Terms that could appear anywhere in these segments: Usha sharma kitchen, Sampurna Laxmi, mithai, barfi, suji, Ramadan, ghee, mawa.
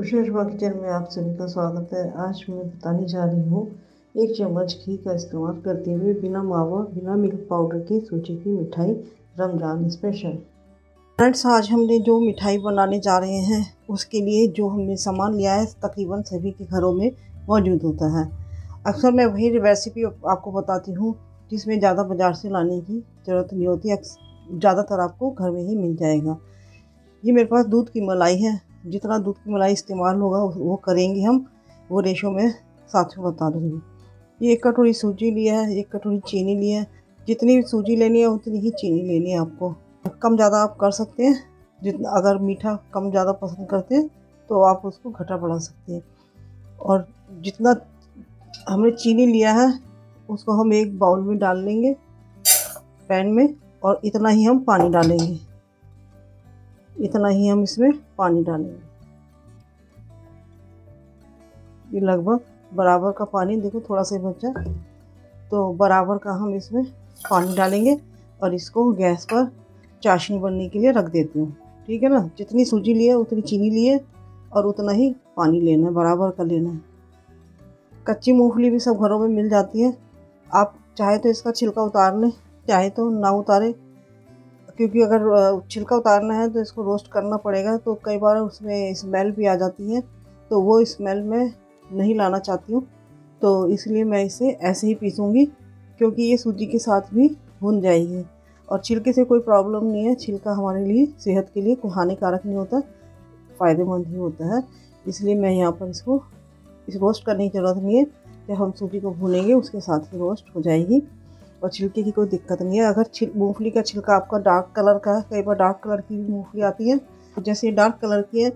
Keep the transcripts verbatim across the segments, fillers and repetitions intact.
Usha Sharma kitchen में आप सभी का स्वागत है। आज मैं बताने जा रही हूँ एक चम्मच घी का इस्तेमाल करते हुए बिना मावा बिना मिल्क पाउडर की सूजी की मिठाई रमज़ान स्पेशल। फ्रेंड्स, आज हमने जो मिठाई बनाने जा रहे हैं उसके लिए जो हमने सामान लिया है तकरीबन सभी के घरों में मौजूद होता है। अक्सर मैं वही रेसिपी आपको बताती हूँ जिसमें ज़्यादा बाज़ार से लाने की ज़रूरत नहीं होती, ज़्यादातर आपको घर में ही मिल जाएगा। ये मेरे पास दूध की मलाई है, जितना दूध की मलाई इस्तेमाल होगा वो करेंगे हम, वो रेशो में साथ में बता दूँगी। ये एक कटोरी सूजी लिया है, एक कटोरी चीनी लिया है। जितनी भी सूजी लेनी है उतनी ही चीनी लेनी है आपको, कम ज़्यादा आप कर सकते हैं। जितना अगर मीठा कम ज़्यादा पसंद करते हैं तो आप उसको घटा बढ़ा सकते हैं। और जितना हमने चीनी लिया है उसको हम एक बाउल में डाल लेंगे पैन में, और इतना ही हम पानी डालेंगे, इतना ही हम इसमें पानी डालेंगे। ये लगभग बराबर का पानी, देखो थोड़ा सा बचा, तो बराबर का हम इसमें पानी डालेंगे और इसको गैस पर चाशनी बनने के लिए रख देती हूँ। ठीक है ना, जितनी सूजी लिए उतनी चीनी लिए और उतना ही पानी लेना है, बराबर का लेना है। कच्ची मूंगफली भी सब घरों में मिल जाती है, आप चाहे तो इसका छिलका उतार लें, चाहे तो ना उतारे, क्योंकि अगर छिलका उतारना है तो इसको रोस्ट करना पड़ेगा, तो कई बार उसमें स्मेल भी आ जाती है, तो वो स्मेल मैं नहीं लाना चाहती हूँ, तो इसलिए मैं इसे ऐसे ही पीसूँगी क्योंकि ये सूजी के साथ भी भुन जाएगी। और छिलके से कोई प्रॉब्लम नहीं है, छिलका हमारे लिए सेहत के लिए कोई हानिकारक नहीं होता, फ़ायदेमंद ही होता है। इसलिए मैं यहाँ पर इसको इस रोस्ट करने की ज़रूरत नहीं है, जब हम सूजी को भूनेंगे उसके साथ ही रोस्ट हो जाएगी और छिलके की कोई दिक्कत नहीं है। अगर छिल मूँगफली का छिलका आपका डार्क कलर का है, कई बार डार्क कलर की भी मूँगफली आती है, जैसे डार्क कलर की है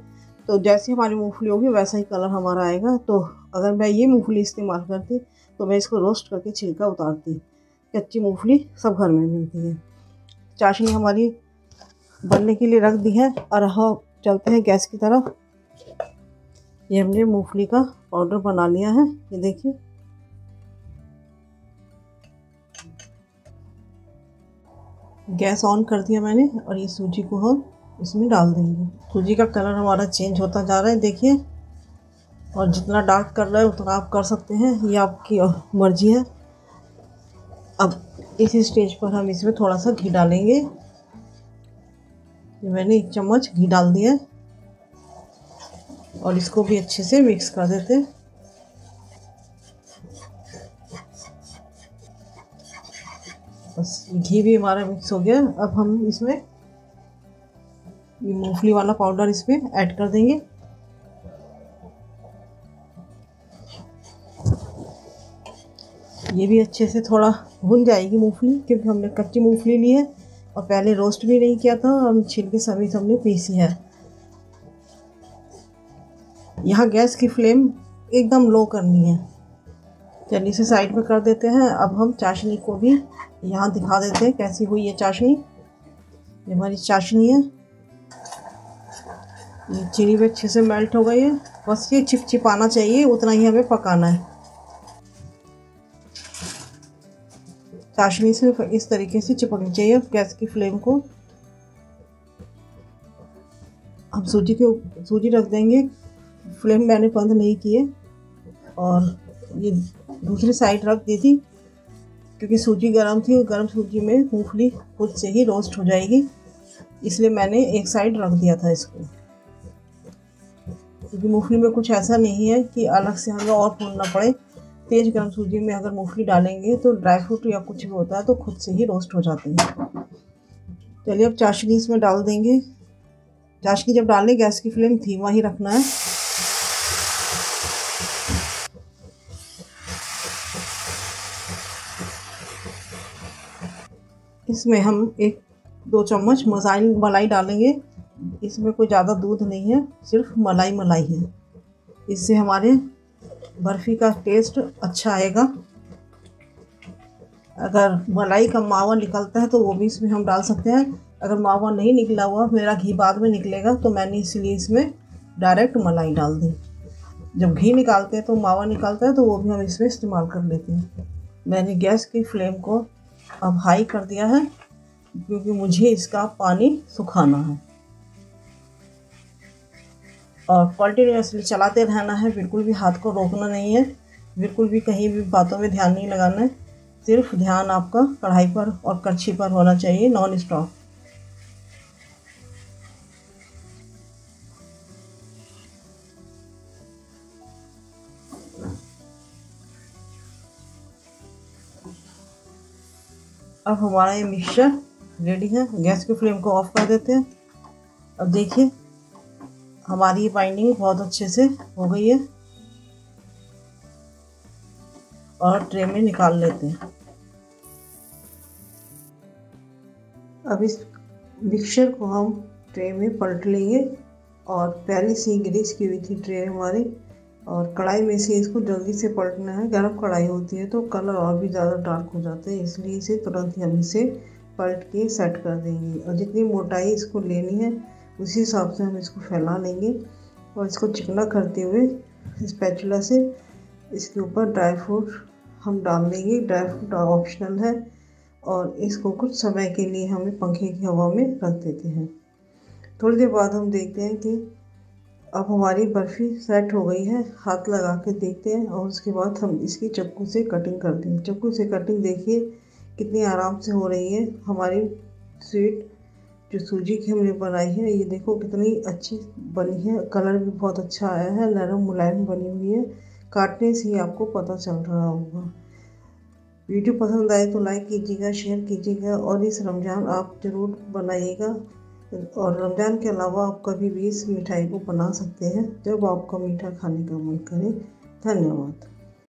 तो जैसे हमारी मूँगफली होगी वैसा ही कलर हमारा आएगा। तो अगर मैं ये मूँगफली इस्तेमाल करती तो मैं इसको रोस्ट करके छिलका उतारती। कच्ची मूँगफली सब घर में मिलती है। चाशनी हमारी बनने के लिए रख दी है और हम चलते हैं गैस की तरफ। ये हमने मूँगफली का पाउडर बना लिया है, ये देखिए। गैस ऑन कर दिया मैंने और ये सूजी को हम इसमें डाल देंगे। सूजी का कलर हमारा चेंज होता जा रहा है, देखिए, और जितना डार्क कर रहा है उतना आप कर सकते हैं, ये आपकी मर्जी है। अब इसी स्टेज पर हम इसमें थोड़ा सा घी डालेंगे। ये मैंने एक चम्मच घी डाल दिया है और इसको भी अच्छे से मिक्स कर देते हैं। बस घी भी हमारा मिक्स हो गया। अब हम इसमें ये मूंगफली वाला पाउडर इसमें ऐड कर देंगे। ये भी अच्छे से थोड़ा भुन जाएगी मूंगफली, क्योंकि हमने कच्ची मूंगफली ली है और पहले रोस्ट भी नहीं किया था और छिलके सभी हमने पीसी है। यहाँ गैस की फ्लेम एकदम लो करनी है। चलिए इसे साइड में कर देते हैं। अब हम चाशनी को भी यहाँ दिखा देते हैं कैसी हुई ये चाशनी। ये हमारी चाशनी है, ये चीनी भी अच्छे से मेल्ट हो गई है। बस ये चिपचिपाना चाहिए, उतना ही हमें पकाना है। चाशनी सिर्फ इस तरीके से चिपकनी चाहिए। अब गैस की फ्लेम को हम सूजी के सूजी रख देंगे। फ्लेम मैंने बंद नहीं किए और ये दूसरी साइड रख दी थी क्योंकि सूजी गर्म थी और गर्म सूजी में मूंगफली खुद से ही रोस्ट हो जाएगी, इसलिए मैंने एक साइड रख दिया था इसको। क्योंकि मूंगफली में कुछ ऐसा नहीं है कि अलग से हमें और भूनना पड़े। तेज़ गर्म सूजी में अगर मूंगफली डालेंगे तो ड्राई फ्रूट या कुछ भी होता है तो खुद से ही रोस्ट हो जाती है। चलिए अब चाशनी इसमें डाल देंगे। चाशनी जब डालें गैस की फ्लेम धीमा ही रखना है। इसमें हम एक दो चम्मच मसाई मलाई डालेंगे। इसमें कोई ज़्यादा दूध नहीं है, सिर्फ मलाई मलाई है। इससे हमारे बर्फ़ी का टेस्ट अच्छा आएगा। अगर मलाई का मावा निकलता है तो वो भी इसमें हम डाल सकते हैं। अगर मावा नहीं निकला हुआ, मेरा घी बाद में निकलेगा, तो मैंने इसलिए इसमें डायरेक्ट मलाई डाल दी। जब घी निकालते हैं तो मावा निकालता है तो वो भी हम इसमें इस्तेमाल कर लेते हैं। मैंने गैस की फ्लेम को अब हाई कर दिया है क्योंकि मुझे इसका पानी सुखाना है। और कॉन्टीन्यूसली चलाते रहना है, बिल्कुल भी हाथ को रोकना नहीं है, बिल्कुल भी कहीं भी बातों में ध्यान नहीं लगाना है, सिर्फ ध्यान आपका कढ़ाई पर और करछी पर होना चाहिए नॉन स्टॉप। अब हमारा ये मिक्सचर रेडी है। गैस के फ्लेम को ऑफ कर देते हैं। अब देखिए हमारी ये बाइंडिंग बहुत अच्छे से हो गई है और ट्रे में निकाल लेते हैं। अब इस मिक्सचर को हम ट्रे में पलट लेंगे और पहले से ग्रीस की हुई थी ट्रे हमारी, और कढ़ाई में से इसको जल्दी से पलटना है। गर्म कढ़ाई होती है तो कलर और भी ज़्यादा डार्क हो जाता है, इसलिए इसे तुरंत ही हम इसे पलट के सेट कर देंगे। और जितनी मोटाई इसको लेनी है उसी हिसाब से हम इसको फैला लेंगे और इसको चिकना करते हुए स्पैचुला से इसके ऊपर ड्राई फ्रूट हम डाल देंगे। ड्राई फ्रूट ऑप्शनल है और इसको कुछ समय के लिए हमें पंखे की हवा में रख देते हैं। थोड़ी देर बाद हम देखते हैं कि अब हमारी बर्फ़ी सेट हो गई है। हाथ लगा के देखते हैं और उसके बाद हम इसकी चक्कू से कटिंग करते हैं। चक्कू से कटिंग देखिए कितनी आराम से हो रही है। हमारी स्वीट जो सूजी की हमने बनाई है ये देखो कितनी अच्छी बनी है, कलर भी बहुत अच्छा आया है, नरम मुलायम बनी हुई है, काटने से ही आपको पता चल रहा होगा। वीडियो पसंद आए तो लाइक कीजिएगा, शेयर कीजिएगा और इस रमज़ान आप ज़रूर बनाइएगा। और रमज़ान के अलावा आप कभी भी इस मिठाई को बना सकते हैं जब आपका मीठा खाने का मन करे। धन्यवाद।